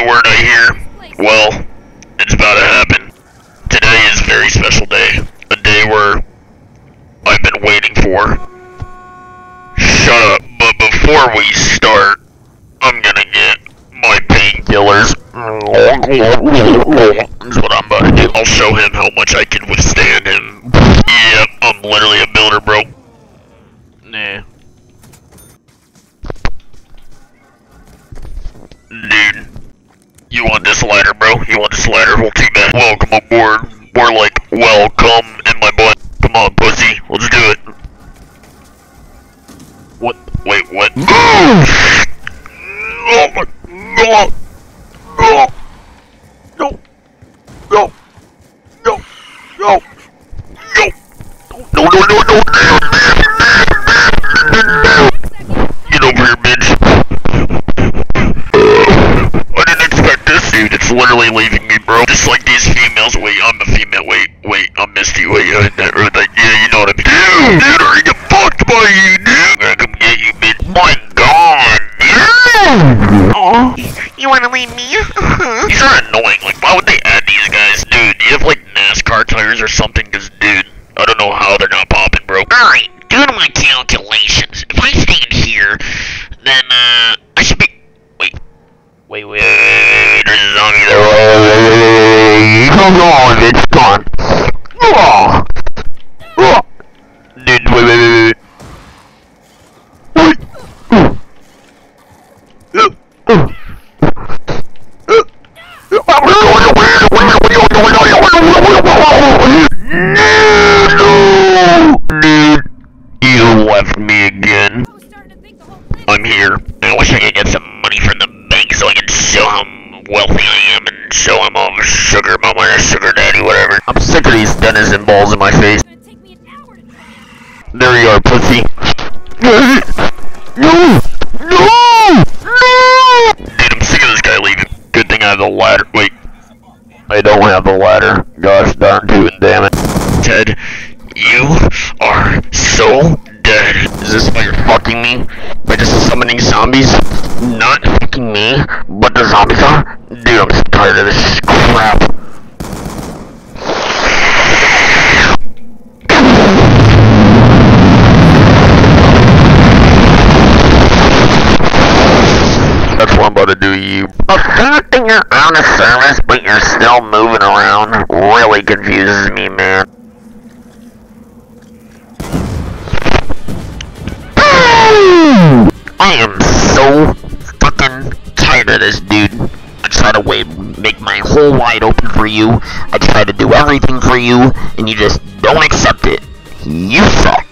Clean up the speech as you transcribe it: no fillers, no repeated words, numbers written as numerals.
every word I hear, well, it's about to happen. Today is a very special day. A day where I've been waiting for. Shut up. But before we start, I'm gonna get my painkillers. That's what I'm about to do. I'll show him how much I can withstand him. Yep, I'm literally a builder, bro. Nah. Dude, you want this ladder, bro? You want this ladder? Well, too bad. Welcome aboard. We're like, welcome in my butt. Come on, pussy. Let's do it. What? Wait, what? Move! Oh my God! No! No! No! No! No! No! No! No! No! No! Literally leaving me, bro. Just like these females. Wait, I'm a female. Wait, I missed you. Wait, yeah, you know what I mean. Dude, are you fucked by you, dude? I'm gonna come get you, bitch. My God, dude. Oh, you wanna leave me? These are annoying. Like, why would they add these guys, dude? Do you have like NASCAR tires or something? Cause, dude, I don't know how they're not popping, bro. All right, doing my calculations. If I stay in here, then I should be. Wait, there's a zombie there. Come on, it's gone. Dude, wait. You left me again. I'm here. I wish I could get some money from the so I can show how wealthy I am and show him all the sugar mama or sugar daddy, whatever. I'm sick of these denizen balls in my face. There you are, pussy. No! Dude, I'm sick of this guy leaving. Good thing I have the ladder. Wait. I don't have the ladder. Gosh darn to it, damn it. Ted, you are so dead. Is this why you're fucking me? By just summoning zombies? Not fucking me, but the zombies are? Dude, I'm tired of this crap. That's what I'm about to do to you. The fact that you're out of service, but you're still moving around, really confuses me, man. I am so fucking tired of this, dude. I try to make my hole wide open for you. I try to do everything for you, and you just don't accept it. You suck.